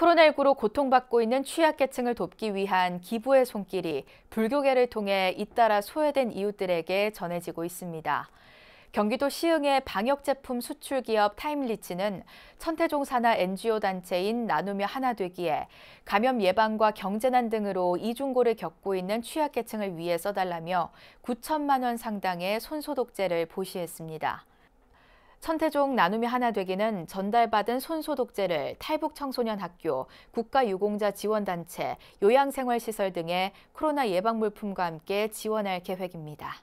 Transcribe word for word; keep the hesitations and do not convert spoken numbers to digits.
코로나 일구로 고통받고 있는 취약계층을 돕기 위한 기부의 손길이 불교계를 통해 잇따라 소외된 이웃들에게 전해지고 있습니다. 경기도 시흥의 방역제품 수출기업 타임리치는 천태종 산하 엔지오 단체인 나누며 하나 되기에 감염 예방과 경제난 등으로 이중고를 겪고 있는 취약계층을 위해 써달라며 구천만 원 상당의 손소독제를 보시했습니다. 천태종 나누며 하나 되기는 전달받은 손소독제를 탈북청소년학교, 국가유공자지원단체, 요양생활시설 등의 코로나 예방 물품과 함께 지원할 계획입니다.